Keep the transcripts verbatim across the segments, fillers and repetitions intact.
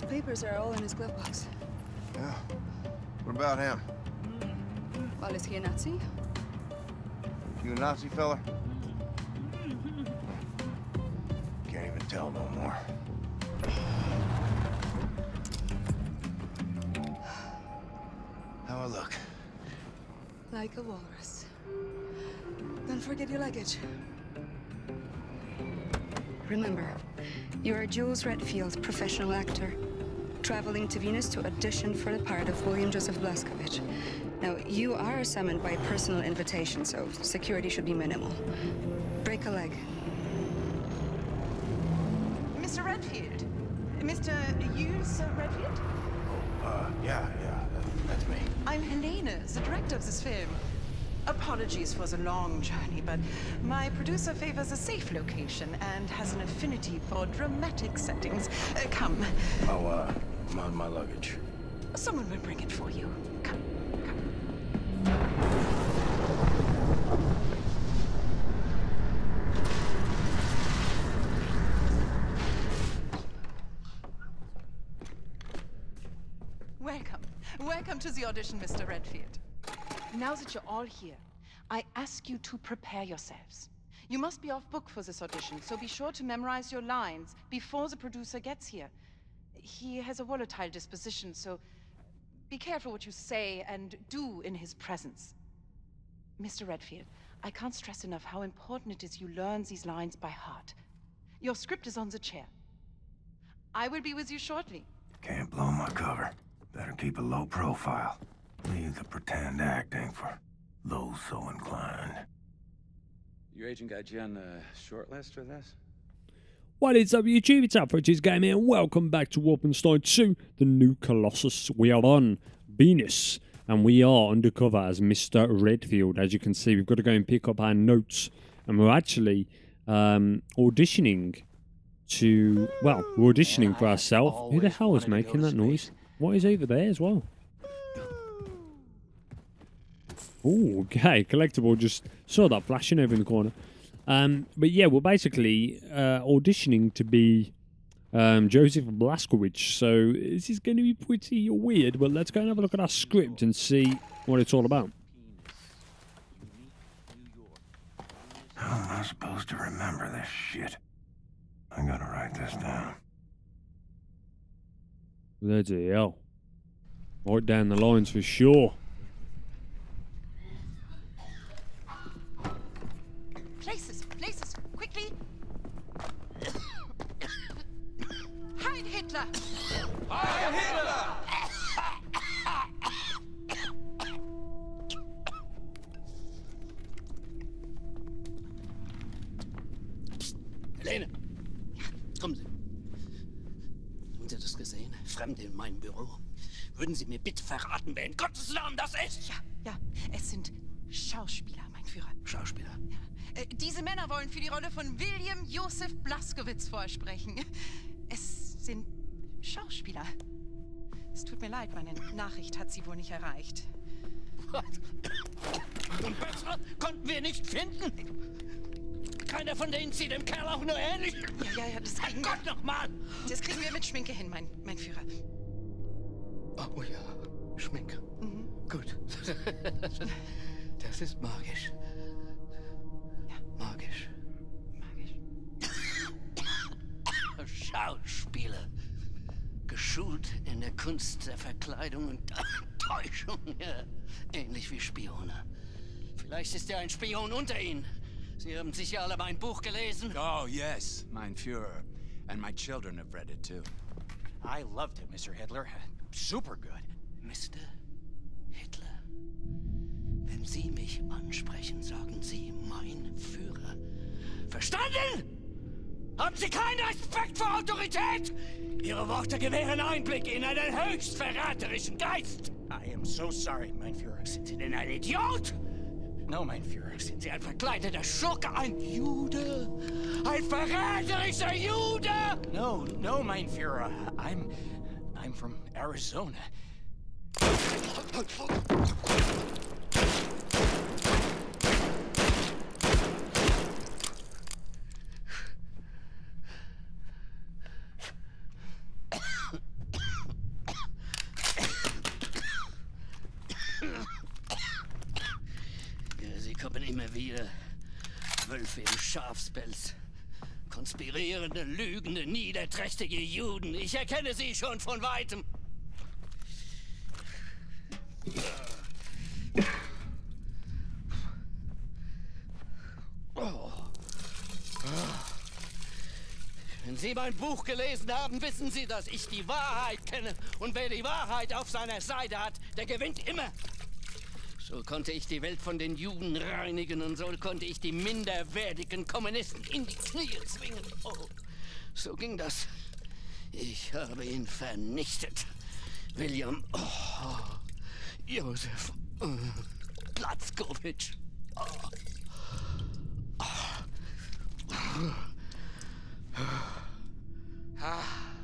His papers are all in his glove box. Yeah. What about him? Well, is he a Nazi? You a Nazi fella? Can't even tell no more. How I look? Like a walrus. Don't forget your luggage. Remember, you are Jules Redfield, professional actor, traveling to Venus to audition for the part of William Joseph Blazkowicz. Now, you are summoned by personal invitation, so security should be minimal. Break a leg. Mister Redfield? Mister Jules Redfield? Oh, uh, yeah, yeah, that, that's me. I'm Helena, the director of this film. Apologies for the long journey, but my producer favors a safe location and has an affinity for dramatic settings. Uh, come. Oh, uh, my, my luggage. Someone will bring it for you. Come, come. Welcome. Welcome to the audition, Mister Redfield. Now that you're all here, I ask you to prepare yourselves. You must be off book for this audition, so be sure to memorize your lines before the producer gets here. He has a volatile disposition, so be careful what you say and do in his presence. Mister Redfield, I can't stress enough how important it is you learn these lines by heart. Your script is on the chair. I will be with you shortly. Can't blow my cover. Better keep a low profile. Leave the pretend acting for those so inclined. Your agent got you on the short list for this? What is up, YouTube? It's AlphaG's Game here, and welcome back to Wolfenstein two, The New Colossus. We are on Venus, and we are undercover as Mister Redfield. As you can see, we've got to go and pick up our notes, and we're actually um, auditioning to... Well, we're auditioning for ourselves. Who the hell is making that noise? What is over there as well? Oh, okay. Collectible. Just saw that flashing over in the corner. Um, but yeah, we're basically uh, auditioning to be um, Joseph Blazkowicz. So this is going to be pretty weird. But let's go and have a look at our script and see what it's all about. How am I supposed to remember this shit? I'm going to write this down. Bloody hell. Right down the lines for sure. Places, places, quickly! Heil Hitler! Heil Hitler! Helena, kommen Sie. Haben Sie das gesehen? Fremde in meinem Büro. Würden Sie mir bitte verraten, wer in Gottes Namen das ist? Ja, ja, es sind Schauspieler, mein Führer. Schauspieler? Ja. Diese Männer wollen für die Rolle von William Joseph Blazkowicz vorsprechen. Es sind Schauspieler. Es tut mir leid, meine Nachricht hat sie wohl nicht erreicht. Und bessere konnten wir nicht finden. Keiner von denen sieht dem Kerl auch nur ähnlich. Ja, ja, ja, das kriegen wir. Gott nochmal! Das kriegen wir mit Schminke hin, mein, mein Führer. Oh ja, Schminke. Mhm. Gut. Das ist magisch. Magisch. Magisch. Schauspieler. Geschult in der Kunst der Verkleidung und Täuschung. Ja. Ähnlich wie Spione. Vielleicht ist ja ein Spion unter Ihnen. Sie haben sicher alle mein Buch gelesen. Oh, yes, mein Führer. And my children have read it, too. I loved it, Mister Hitler. Super good. Mister Hitler. Wenn Sie mich ansprechen, sagen Sie mein Führer. Verstanden? Haben Sie keinen Respekt vor Autorität? Ihre Worte gewähren Einblick in einen höchst verräterischen Geist. I am so sorry, mein Führer. Sind Sie denn ein Idiot? No, mein Führer. Sind Sie ein verkleideter Schurke, ein Jude? Ein verräterischer Jude? No, no, mein Führer. I'm, I'm from Arizona. Zwölf Schafspelz. Konspirierende, lügende, niederträchtige Juden. Ich erkenne sie schon von weitem. Wenn Sie mein Buch gelesen haben, wissen Sie, dass ich die Wahrheit kenne. Und wer die Wahrheit auf seiner Seite hat, der gewinnt immer. So konnte ich die Welt von den Juden reinigen und so konnte ich die minderwertigen Kommunisten in die Knie zwingen. Oh, so ging das. Ich habe ihn vernichtet. William oh, Joseph oh, Blazkowicz. Oh, oh, oh, oh. Ah.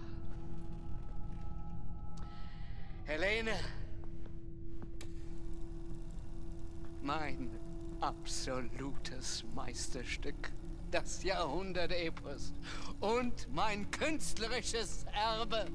Helene. Mein absolutes Meisterstück, das Jahrhundert-Epos und mein künstlerisches Erbe.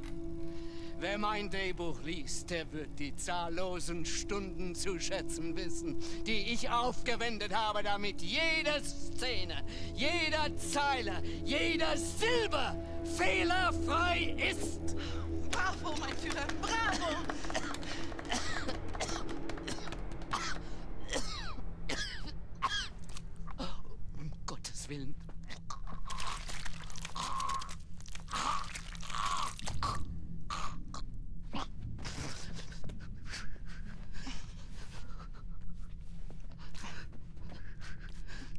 Wer mein Drehbuch liest, der wird die zahllosen Stunden zu schätzen wissen, die ich aufgewendet habe, damit jede Szene, jeder Zeiler, jeder Silber fehlerfrei ist. Bravo, mein Führer, bravo! Willen.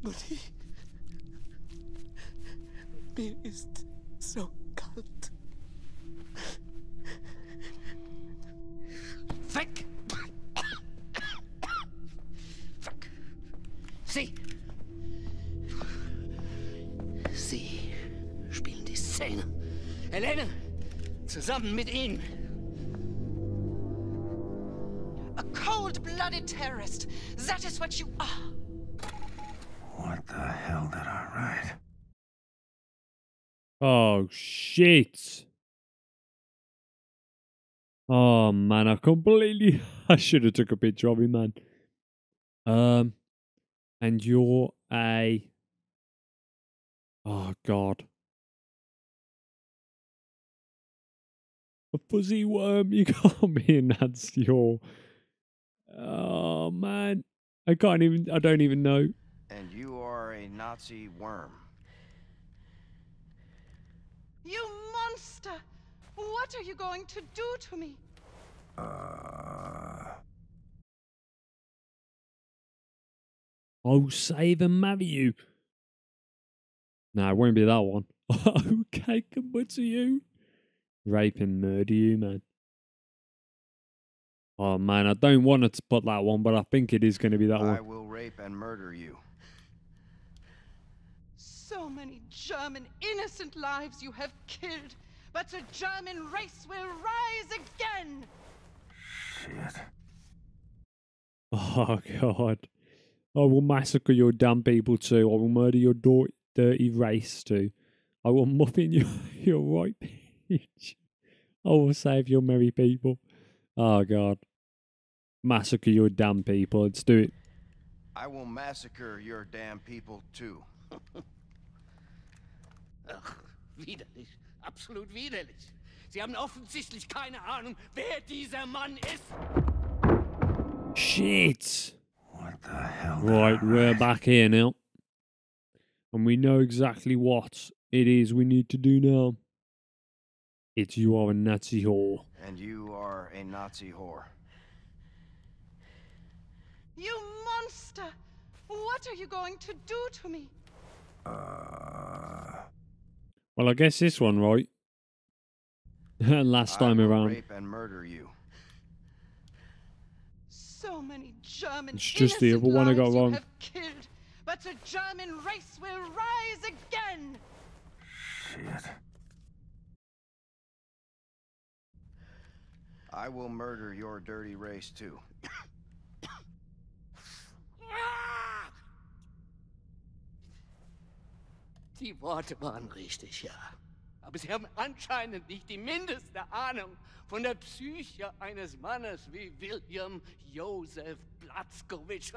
Mutti, mir ist so kalt. Weg! Weg! Sieh! Sie spielen die Szene. Helene, zusammen mit ihnen. A cold-blooded terrorist. That is what you are. What the hell did I write? Oh, shit. Oh, man, I completely... I should have took a picture of him, man. Um, and you're a... Oh, God. A fuzzy worm, you can't be in that's your... Oh, man. I can't even... I don't even know. And you are a Nazi worm. You monster! What are you going to do to me? Uh... I'll save and marry you. No, nah, it won't be that one. Okay, come back to you. Rape and murder you, man. Oh, man, I don't want to put that one, but I think it is going to be that I one. I will rape and murder you. So many German innocent lives you have killed, but the German race will rise again. Shit. Oh, God. I will massacre your damn people too. I will murder your daughter. Dirty race too. I will muffin your your right page. I will save your merry people. Oh God. Massacre your damn people. Let's do it. I will massacre your damn people too. Ach, widerlich. Absolut widerlich. Sie haben offensichtlich keine Ahnung, wer dieser Mann ist. Shit. What the hell? Right, we're back here now. And we know exactly what it is we need to do now. It's you are a Nazi whore. And you are a Nazi whore. You monster! What are you going to do to me? Uh... Well, I guess this one, right? Last time around. I will rape and murder you. So many German it's just the other one I got wrong. But the German race will rise again! Shit. I will murder your dirty race, too. Die Worte waren richtig, ja. Aber sie haben anscheinend nicht die mindeste Ahnung von der Psyche eines Mannes wie William Joseph Blazkowicz.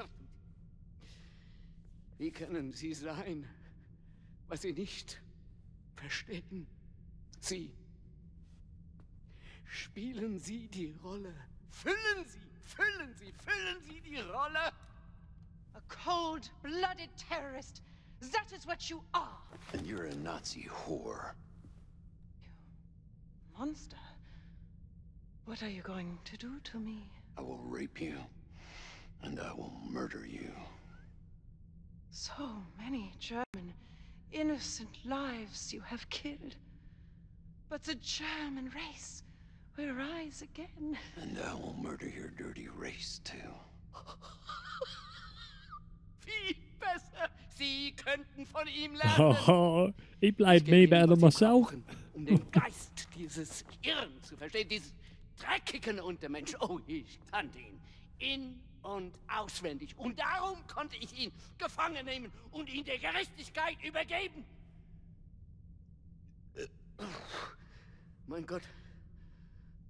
Wie können Sie sein, was Sie nicht verstehen? Sie. Spielen Sie die Rolle. Füllen Sie, füllen Sie, füllen Sie die Rolle. A cold-blooded terrorist. That is what you are. And you're a Nazi whore. You monster. What are you going to do to me? I will rape you, and I will murder you. So many German, innocent lives you have killed. But the German race will rise again. And I will murder your dirty race, too. Viel besser! Sie könnten von ihm lernen! Oh, ich bleib mehr bei myself. Um den Geist dieses Irren zu verstehen, dieses dreckigen Untermensch. Oh, ich kannte ihn. In und auswendig. Und darum konnte ich ihn gefangen nehmen und ihn der Gerechtigkeit übergeben. Mein Gott.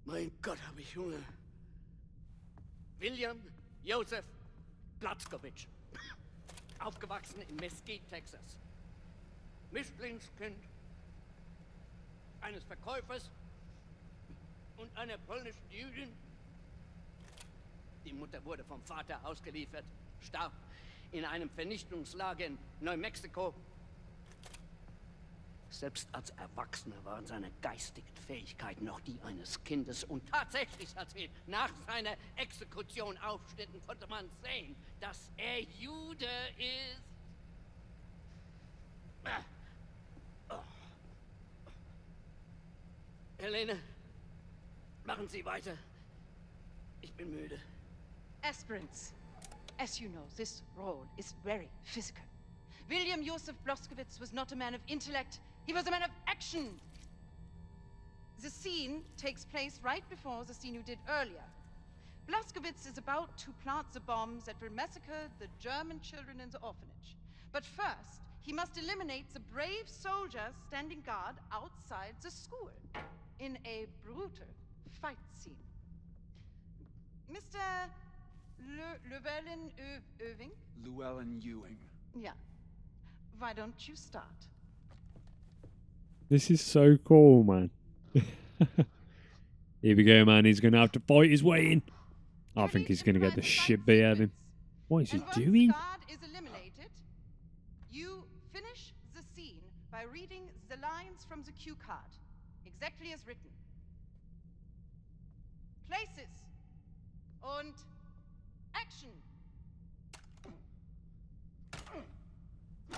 Mein Gott, habe ich Hunger. William Joseph Blazkowicz. Aufgewachsen in Mesquite, Texas. Mischlingskind eines Verkäufers und einer polnischen Jüdin. Die Mutter wurde vom Vater ausgeliefert, starb in einem Vernichtungslager in Neumexiko. Selbst als Erwachsener waren seine geistigen Fähigkeiten noch die eines Kindes. Und tatsächlich, als wir nach seiner Exekution aufstanden, konnte man sehen, dass er Jude ist. Ah. Oh. Helene, machen Sie weiter. Ich bin müde. Aspirants, as you know, this role is very physical. William Joseph Blazkowicz was not a man of intellect. He was a man of action. The scene takes place right before the scene you did earlier. Blazkowicz is about to plant the bombs that will massacre the German children in the orphanage. But first, he must eliminate the brave soldiers standing guard outside the school in a brutal fight scene. Mister Le Llewellyn Ewing? Llewellyn Ewing. Yeah. Why don't you start? This is so cool, man. Here we go, man. He's going to have to fight his way in. I think he's going to get the shit beat out of him. What is he doing? Guard is eliminated. You finish the scene by reading the lines from the cue card, exactly as written. Places and action.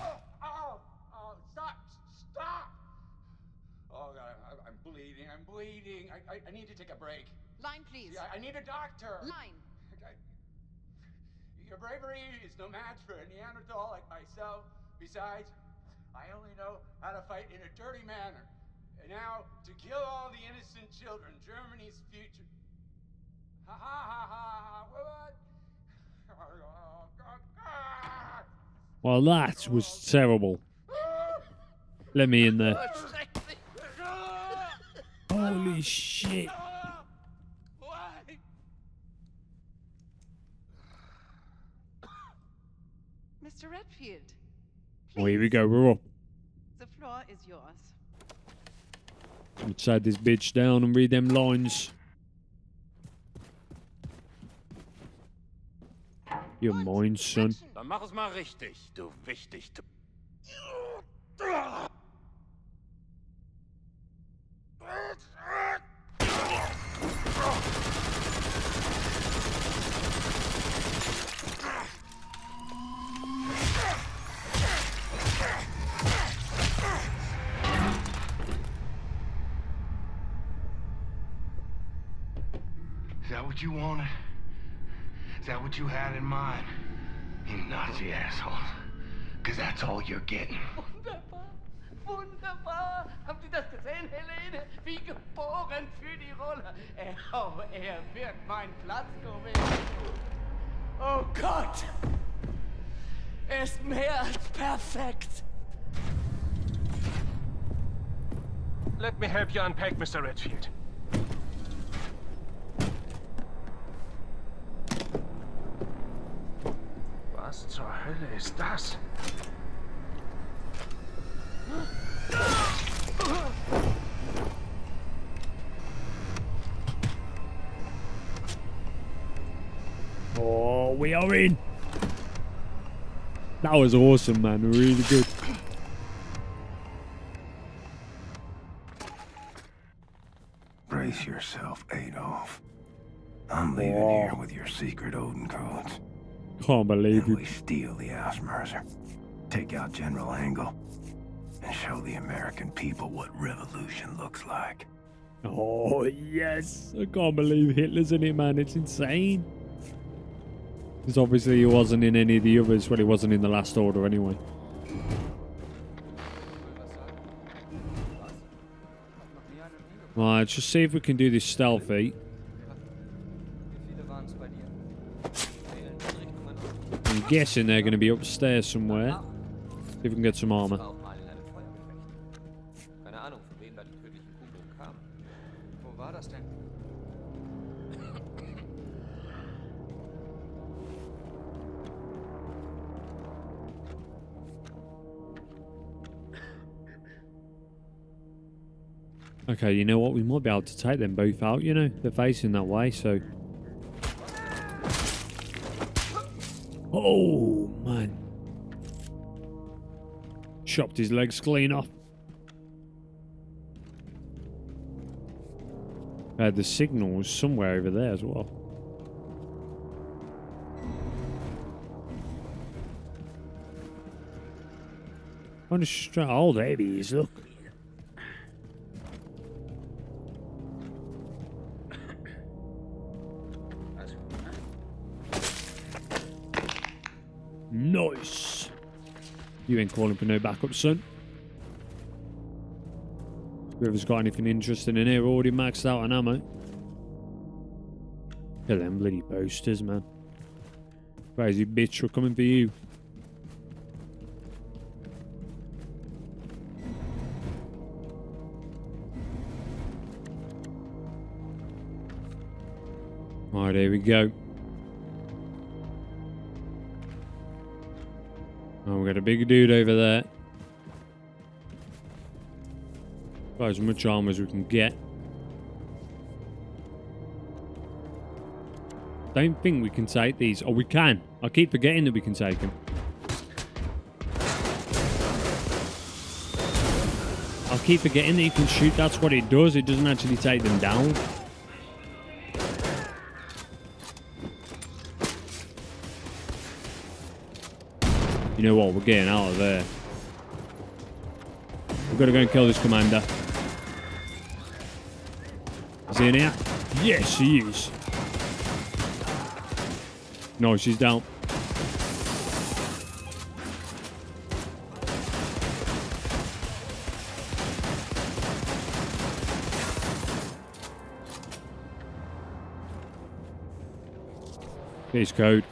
Oh, oh, stop, stop! Oh, God, I, I'm bleeding, I'm bleeding. I, I, I need to take a break. Line, please. Yeah, I need a doctor. Line. I, your bravery is no match for a Neanderthal like myself. Besides, I only know how to fight in a dirty manner. And now, to kill all the innocent children, Germany's future. Ha ha ha ha, what? Oh, God, God. Well, that was terrible. Let me in there. Holy shit. Mister Redfield. Oh, here we go. We're up. The floor is yours. Let's shut this bitch down and read them lines. Ihr mein Sohn. Dann mach es mal richtig, du wichtig. Is that what you wanted? Is that what you had in mind? You Nazi assholes. Cause that's all you're getting. Wunderbar, wunderbar. Habt ihr das gesehen, Helene? Wie geboren für die Rolle. Oh, er wird mein Platz gewinnen. Oh Gott. Er ist mehr als perfekt. Let me help you unpack, Mister Redfield. Was zur Hölle ist das? we are in. That was awesome, man. Really good. Brace yourself, Adolf. I'm leaving Whoa. here with your secret Odin codes. Can't believe it. We steal the Ausmerzer, take out General Engel, and show the American people what revolution looks like. Oh, yes. I can't believe Hitler's in it, man. It's insane. Because obviously he wasn't in any of the others. Well, he wasn't in the Last Order anyway. Right, let's just see if we can do this stealthy. I'm guessing they're going to be upstairs somewhere. See if we can get some armor. Okay, you know what? We might be able to take them both out, you know? They're facing that way, so... Oh, man. Chopped his legs clean off. Uh, the signal was somewhere over there as well. I'm just trying... Oh, there he is, look. Nice. You ain't calling for no backup, son. Whoever's got anything interesting in here already maxed out on ammo. Kill them bloody posters, man. Crazy bitch, we're coming for you. Alright, here we go. Oh, we got a big dude over there. Got as much armor as we can get. Don't think we can take these. Oh, we can. I keep forgetting that we can take them. I keep forgetting that you can shoot. That's what it does. It doesn't actually take them down. You know what? We're getting out of there. We've got to go and kill this commander. Is he in here? Yes, he is. No, she's down. Get his code.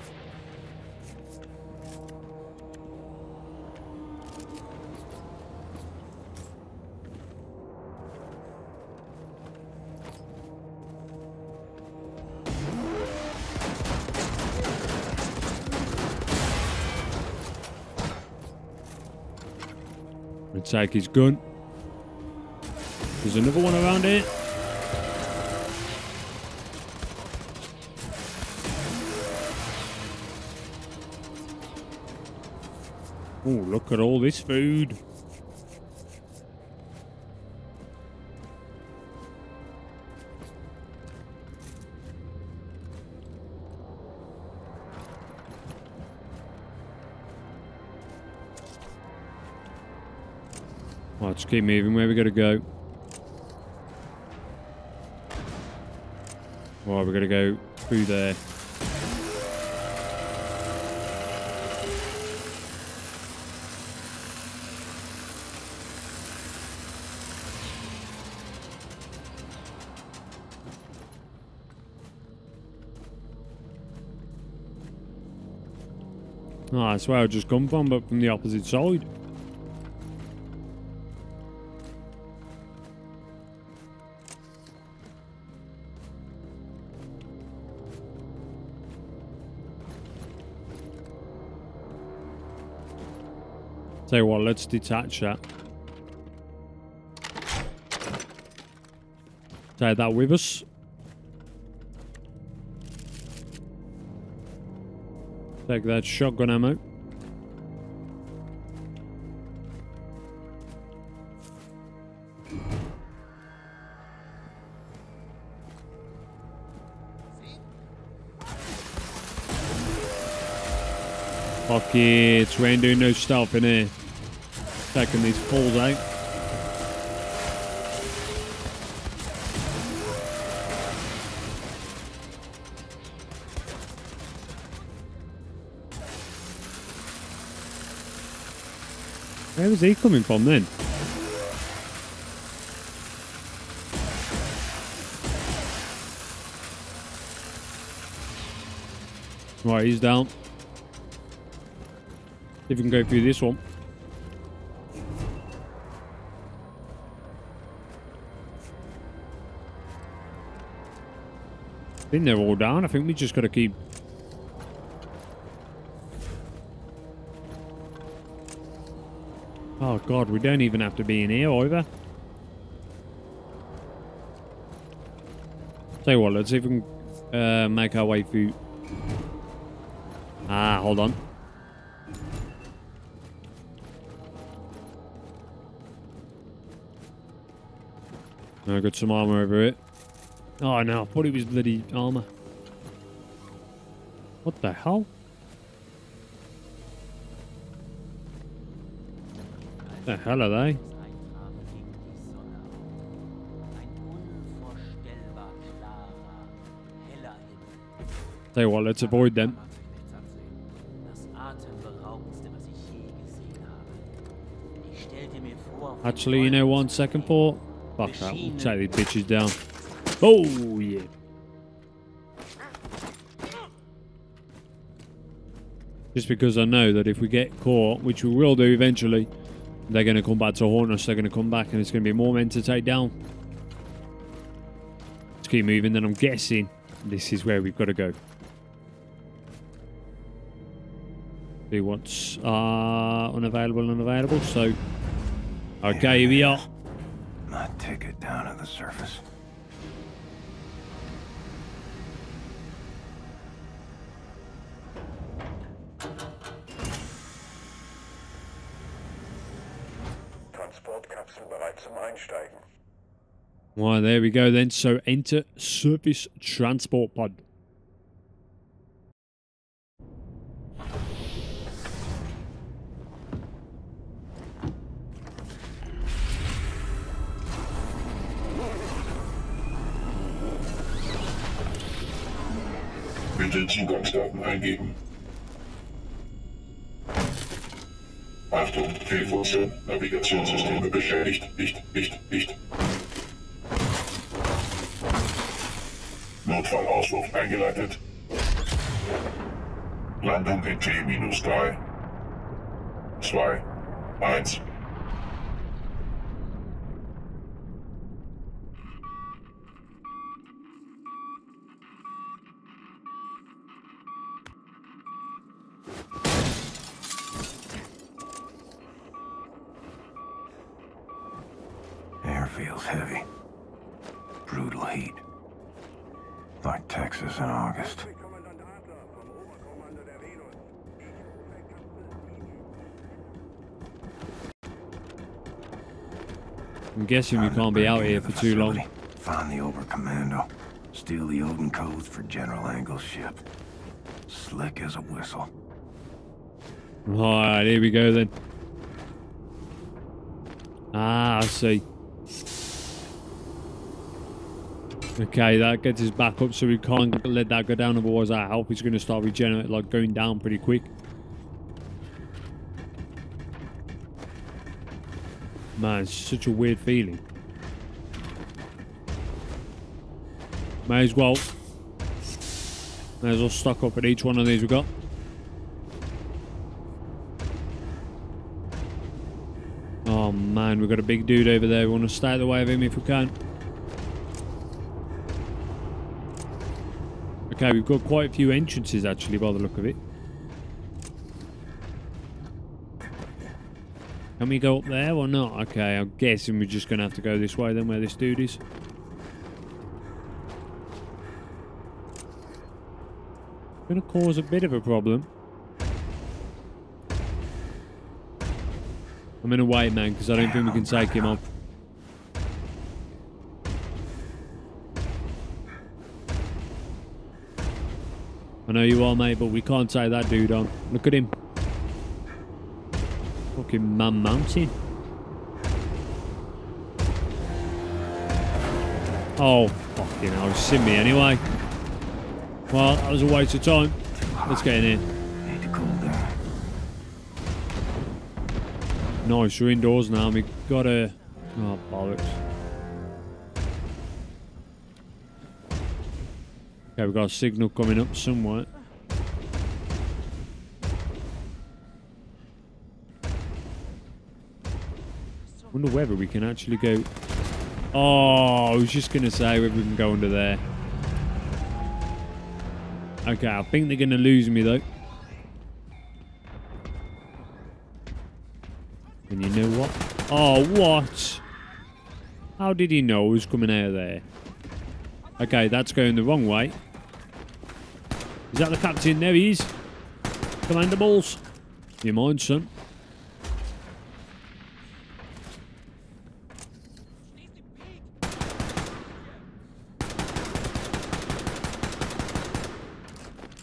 Take his gun. There's another one around here. Oh, look at all this food. Let's keep moving. Where we gotta go? Well, we're gonna go through there. Oh, that's where I just come from, but from the opposite side. Tell you what, let's detach that. Take that with us. Take that shotgun ammo. Fuck it, we ain't doing no stealth in here. Taking these fools out. Where was he coming from then? Right, he's down. See if we can go through this one. I think they're all down. I think we just got to keep... Oh god, we don't even have to be in here either. Tell you what, let's see if we can uh, make our way through. Ah, hold on. I got some armor over it. Oh no, I thought it was bloody armor. What the hell? What the hell are they? Tell you what, let's avoid them. Actually, you know, one second for. Fuck that, we'll take these bitches down. Oh, yeah. Just because I know that if we get caught, which we will do eventually, they're going to come back to haunt us, they're going to come back, and it's going to be more men to take down. Let's keep moving, then I'm guessing this is where we've got to go. See what's uh, unavailable, unavailable, so... Okay, here we are. My ticket down to the surface. Well, there we go then. So enter surface transport pod. Bitte Zugangsdaten eingeben. Achtung, Fehlfunktion, Navigationssysteme beschädigt, nicht, nicht, nicht. Notfallauswurf eingeleitet. Landung in T minus drei, zwei, eins. I'm guessing we can't be out here for too long. Find the Oberkommando. Steal the Odin codes for General Engel's ship. Slick as a whistle. Alright, here we go then. Ah, I see. Okay, that gets us back up, so we can't let that go down, otherwise our health is going to start regenerating, like going down pretty quick. Man, it's such a weird feeling. May as well. May as well stock up at each one of these we got. Oh man, we've got a big dude over there. We want to stay out the way of him if we can. Okay, we've got quite a few entrances actually by the look of it. Can we go up there or not? Okay, I'm guessing we're just going to have to go this way then, where this dude is. Going to cause a bit of a problem. I'm in a way, man, because I don't think we can take him up. I know you are, mate, but we can't take that dude on. Look at him. Fucking man mountain. Oh, fucking hell, send me anyway. Well, that was a waste of time. Let's get in here. Nice, we're indoors now. We gotta... Oh, bollocks. Okay, we've got a signal coming up somewhere. Wonder whether we can actually go... Oh, I was just gonna say whether we can go under there. Okay, I think they're gonna lose me though. And you know what? Oh, what? How did he know it was coming out of there? Okay, that's going the wrong way. Is that the captain? There he is. Commandables. You mind, son?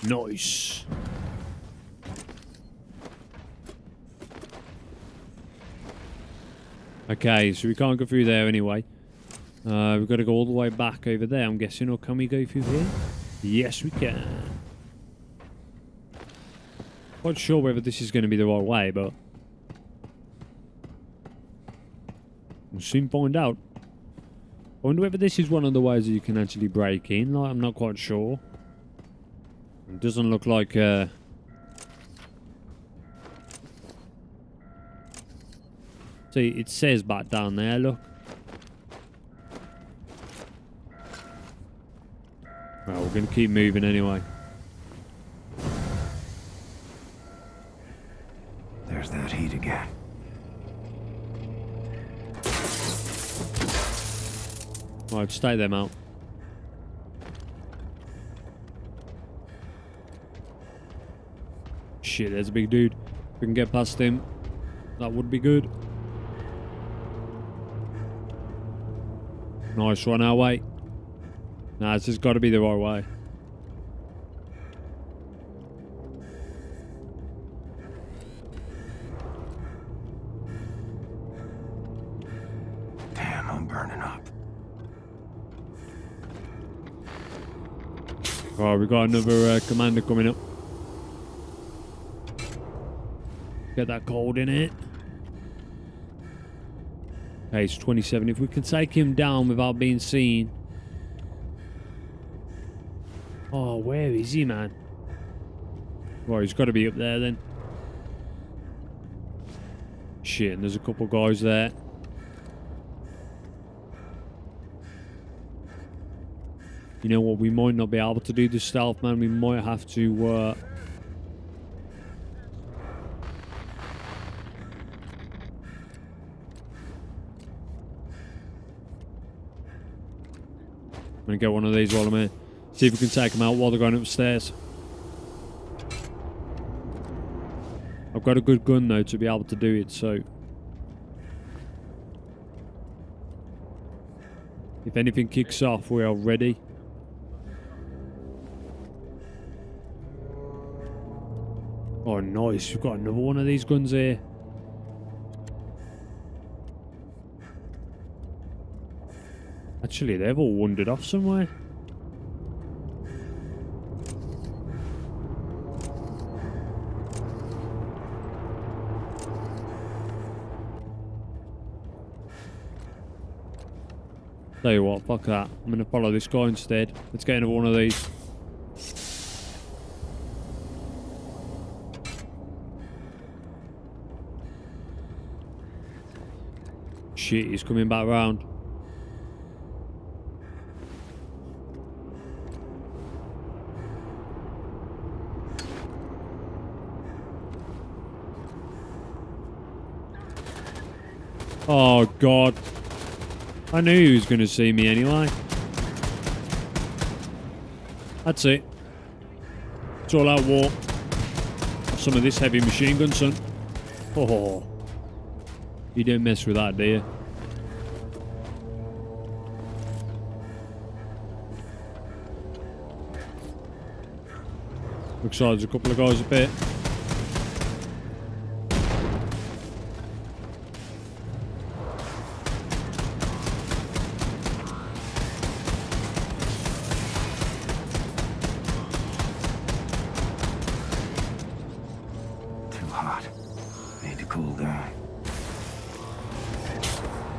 Nice. Okay, so we can't go through there anyway. Uh, we've got to go all the way back over there, I'm guessing. Or can we go through here? Yes, we can. Not sure whether this is going to be the right way, but... We'll soon find out. I wonder whether this is one of the ways that you can actually break in. Like, I'm not quite sure. It doesn't look like... Uh, See, it says back down there, look. Well, we're going to keep moving anyway. There's that heat again. Right, stay there, mate. Shit, there's a big dude. If we can get past him, that would be good. Nice one our way. Nah, this has got to be the right way. Damn, I'm burning up. Alright, we've got another uh, commander coming up. Get that cold in it. Okay, it's twenty-seven. If we can take him down without being seen. Oh, where is he, man? Well, he's got to be up there then. Shit, and there's a couple guys there. You know what? We might not be able to do the stealth, man. We might have to... Uh, I'm going to get one of these while I'm here. See if we can take them out while they're going upstairs. I've got a good gun, though, to be able to do it, so... If anything kicks off, we are ready. Oh, nice. We've got another one of these guns here. Actually, they've all wandered off somewhere. Tell you what, fuck that. I'm gonna follow this guy instead. Let's get into one of these. Shit, he's coming back round. Oh, God. I knew he was going to see me anyway. That's it. It's all out war. Some of this heavy machine gun, son. Oh. You didn't mess with that, do you? Looks like there's a couple of guys up here.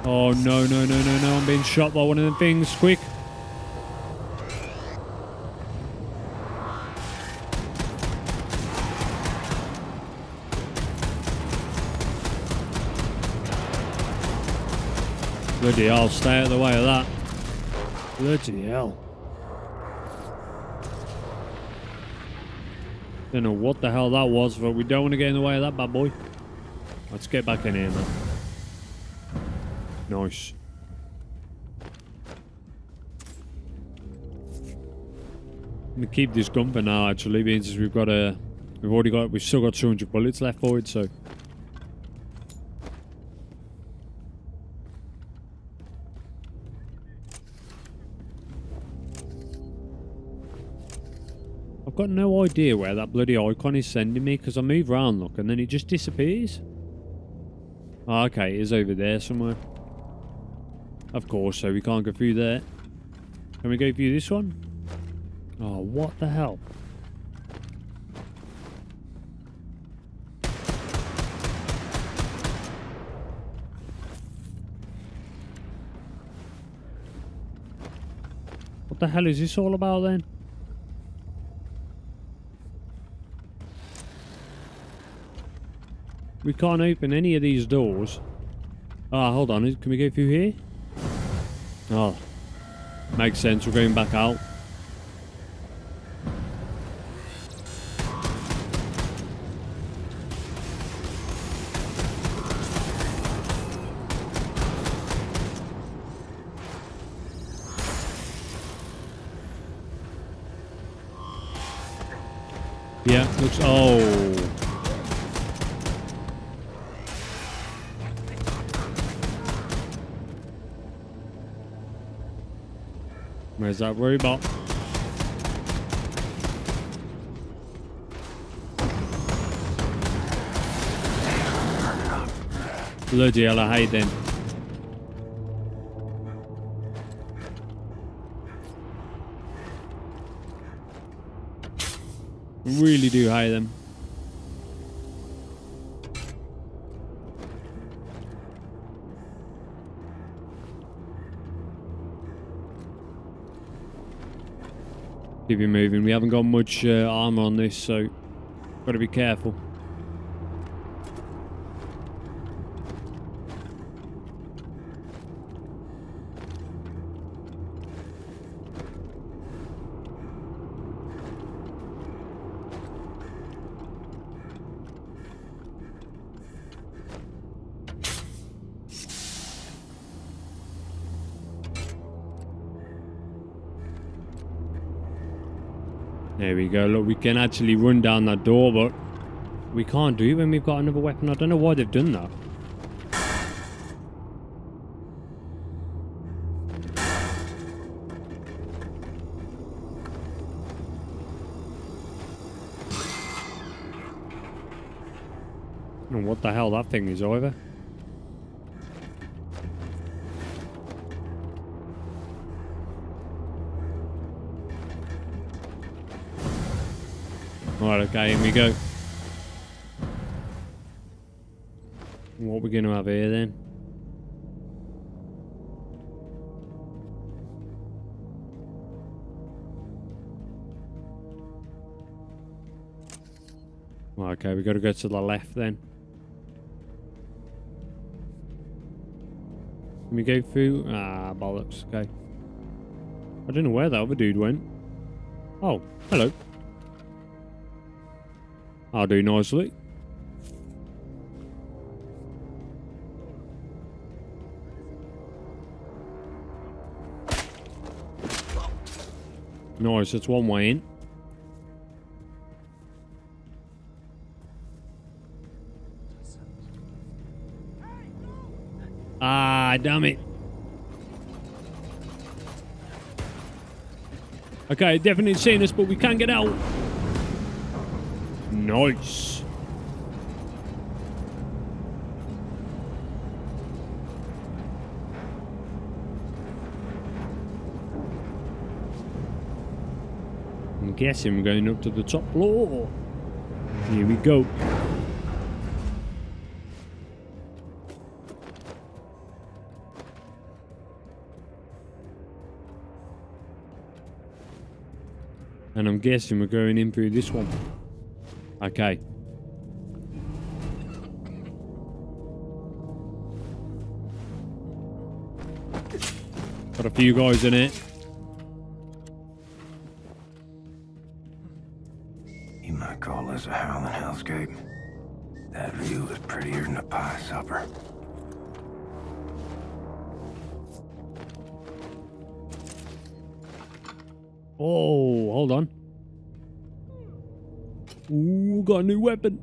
Oh no, no, no, no, no, I'm being shot by one of them things, quick. Bloody hell, stay out of the way of that. Bloody hell. Don't know what the hell that was, but we don't want to get in the way of that bad boy. Let's get back in here, man. Nice. I'm gonna keep this gun for now, actually, being since we've got a, we've already got, we've still got two hundred bullets left for it, so. I've got no idea where that bloody icon is sending me, because I move around, look, and then it just disappears. Oh, okay, it is over there somewhere. Of course, so we can't go through there. Can we go through this one? Oh, what the hell? What the hell is this all about then? We can't open any of these doors. Ah, hold on, can we go through here? Oh, makes sense, we're going back out. Yeah, looks... oh... Where's that robot? Bloody hell, I hate them. Really do hate them. Keep it moving. We haven't got much uh, armor on this, so got to be careful. There we go, look, we can actually run down that door, but we can't do it when we've got another weapon. I don't know why they've done that. I don't know what the hell that thing is either. Right, okay, here we go. What are we going to have here then? Right, okay, we've got to go to the left then. Can we go through? Ah, bollocks, okay. I don't know where that other dude went. Oh, hello. I'll do nicely. Nice, that's one way in. Hey, Ah, damn it. Okay, definitely seen us, but we can't get out. Nice. I'm guessing we're going up to the top floor. Here we go. And I'm guessing we're going in through this one. Okay. Got a few guys in it. You might call this a howling hellscape. That view is prettier than a pie supper. Oh, hold on. Ooh, got a new weapon.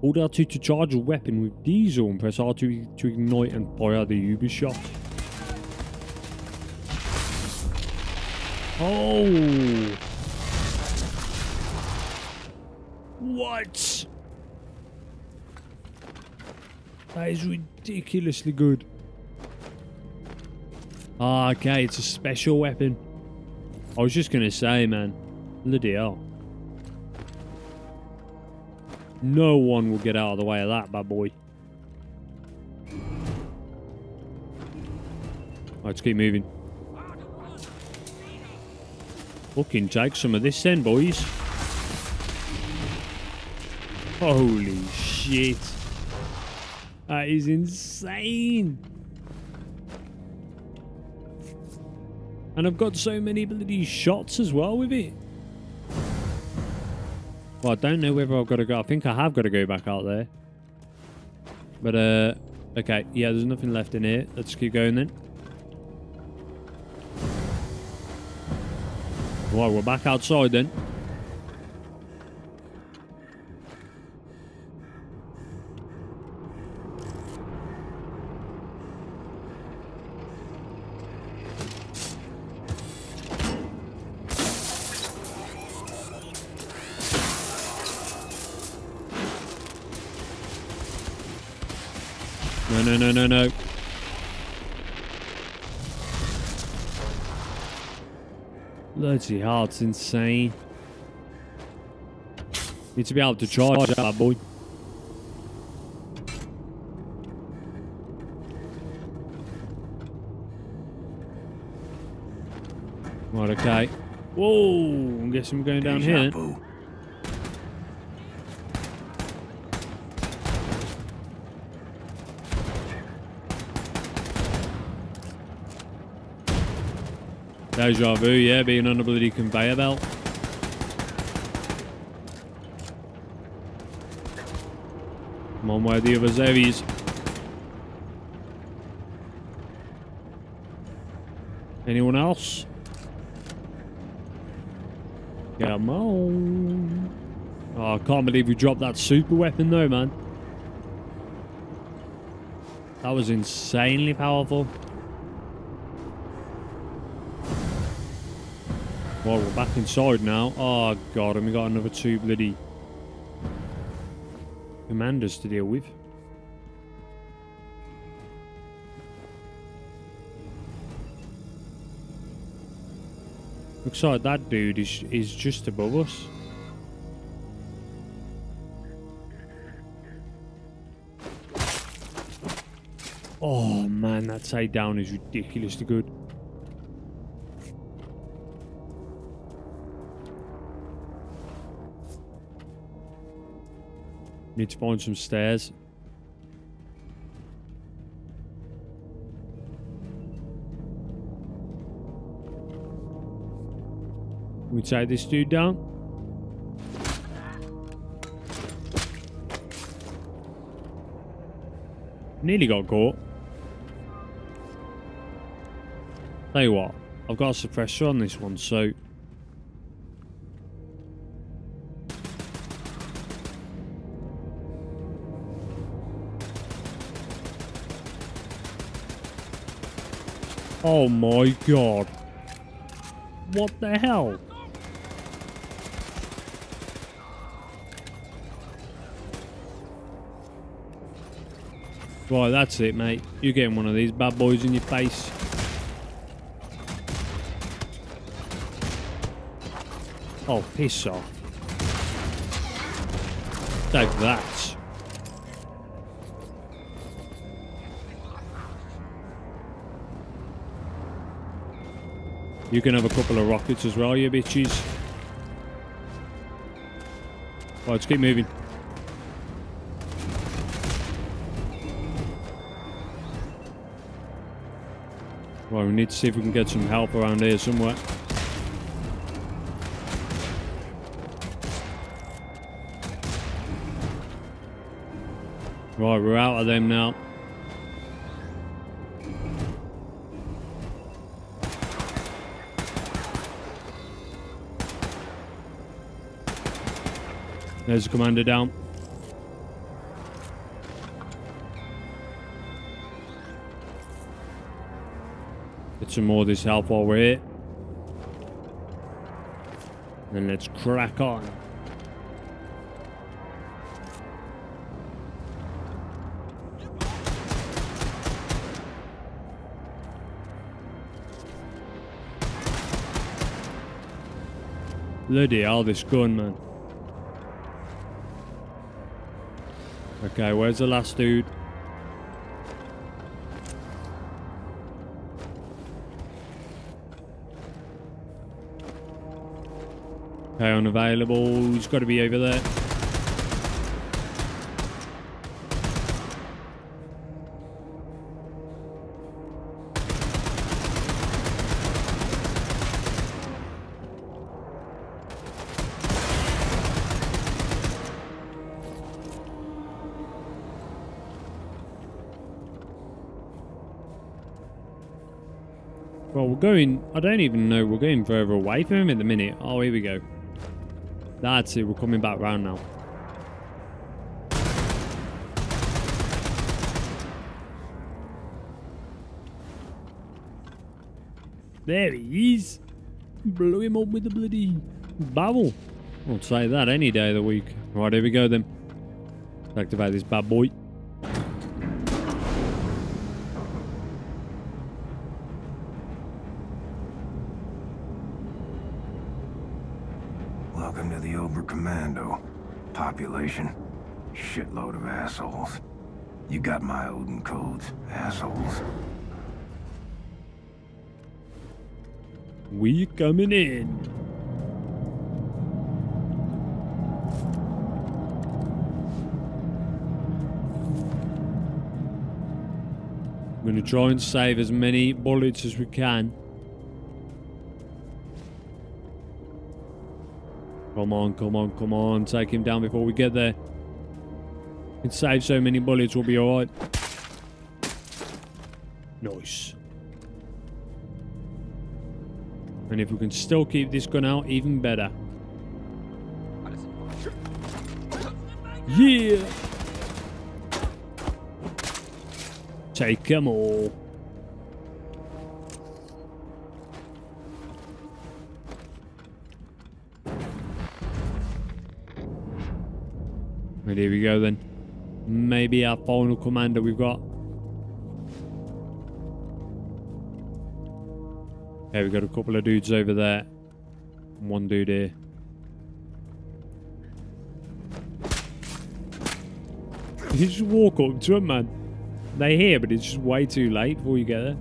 Hold R two to charge a weapon with diesel and press R two to ignite and fire the uber shot. Oh. What? That is ridiculously good. Ah, okay, it's a special weapon. I was just gonna say, man, bloody hell. No one will get out of the way of that, bad boy. Let's keep moving. Fucking take some of this then, boys. Holy shit. That is insane. And I've got so many bloody shots as well with it. Well, I don't know whether I've got to go. I think I have got to go back out there. But, uh, okay. Yeah, there's nothing left in here. Let's keep going then. Well, we're back outside then. No, no, no, no. Bloody hell, it's insane. Need to be able to charge that, boy. Right, okay. Whoa, I'm guessing we're going down here. Deja vu, yeah, being on a bloody conveyor belt. Come on, where the other's heavies. Anyone else? Come on. Oh, I can't believe we dropped that super weapon though, man. That was insanely powerful. Well, we're back inside now. Oh, God, and we got another two bloody commanders to deal with. Looks like that dude is, is just above us. Oh, man, that side down is ridiculously good. Need to find some stairs. We take this dude down. Nearly got caught. Tell you what, I've got a suppressor on this one, so. Oh my god. What the hell? Right, that's it, mate. You're getting one of these bad boys in your face. Oh, piss off. Take that. You can have a couple of rockets as well, you bitches. Right, let's keep moving. Right, we need to see if we can get some help around here somewhere. Right, we're out of them now. There's the commander down. Get some more of this help while we're here. Then let's crack on. Bloody hell, this gun, man. Okay, where's the last dude? Okay, unavailable. He's got to be over there. Well, we're going... I don't even know. We're going further away from him at the minute. Oh, here we go. That's it. We're coming back round now. There he is. Blew him up with the bloody barrel. I'll say that any day of the week. Right, here we go then. Activate this bad boy. Commando. Population. Shitload of assholes. You got my Odin codes, assholes. We coming in. I'm gonna try and save as many bullets as we can. Come on, come on, come on. Take him down before we get there. We can save so many bullets, we'll be alright. Nice. And if we can still keep this gun out, even better. Yeah! Take them all. Here we go then. Maybe our final commander we've got. Okay, we've got a couple of dudes over there. And one dude here. You just walk up to him, man. They're here, but it's just way too late before you get there.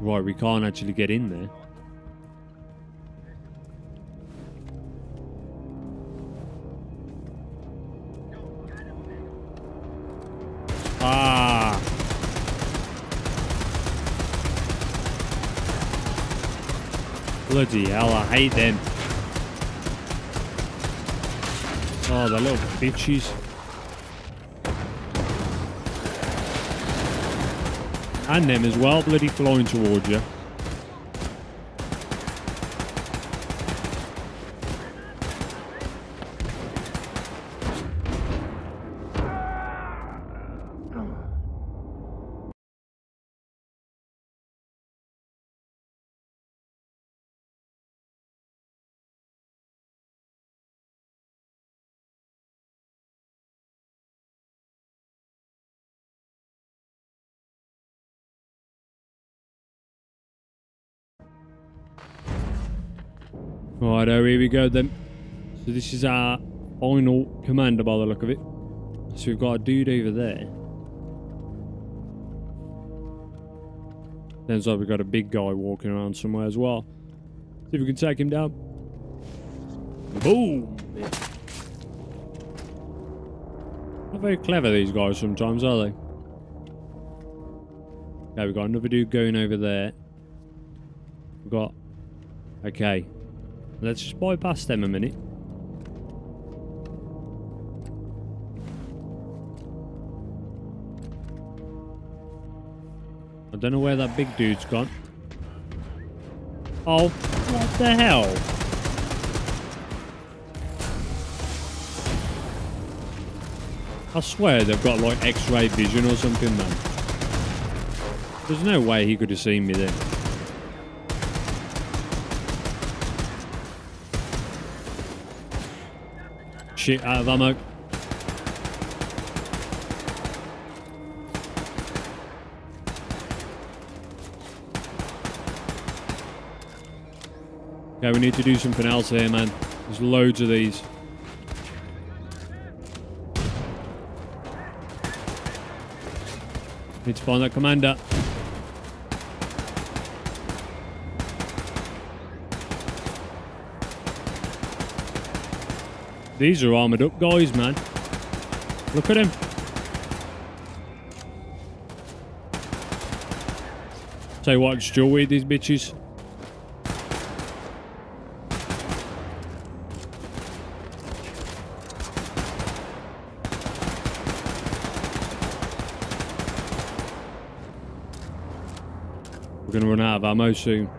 Right, we can't actually get in there. Ah. Bloody hell, I hate them. Oh, the little bitches. And them as well, bloody flying towards you. Righto, here we go then. So this is our final commander by the look of it. So we've got a dude over there. Turns out we've got a big guy walking around somewhere as well. See if we can take him down. Boom! Not very clever, these guys, sometimes, are they? Okay, we've got another dude going over there. We've got... Okay. Let's just bypass them a minute. I don't know where that big dude's gone. Oh, what the hell? I swear they've got like X-ray vision or something, man. There's no way he could have seen me then. Shit, out of ammo. Okay, we need to do something else here, man. There's loads of these. Need to find that commander. These are armoured up guys, man. Look at him. Tell you what, just chill with these bitches. We're gonna run out of ammo soon.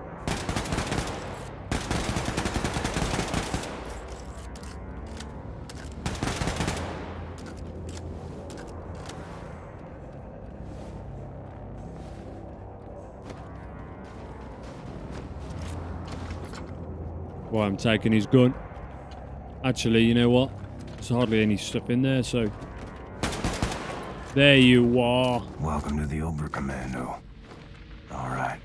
Well, I'm taking his gun. Actually, you know what? There's hardly any stuff in there, so... There you are. Welcome to the Oberkommando. Alright.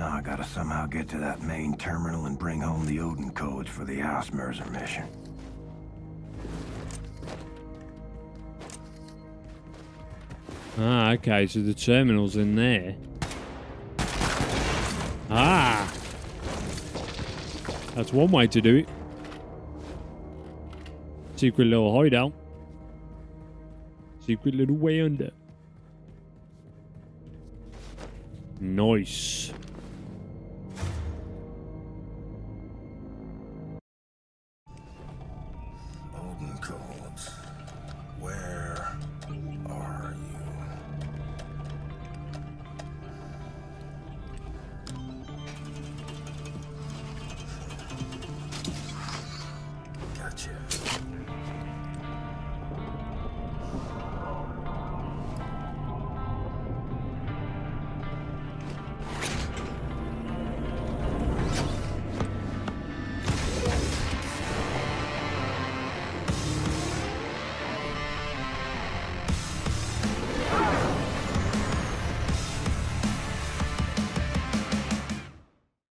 Now I gotta somehow get to that main terminal and bring home the Odin codes for the Ausmerzer mission. Ah, okay, so the terminal's in there. Ah! That's one way to do it. Secret little hideout. Secret little way under. Nice.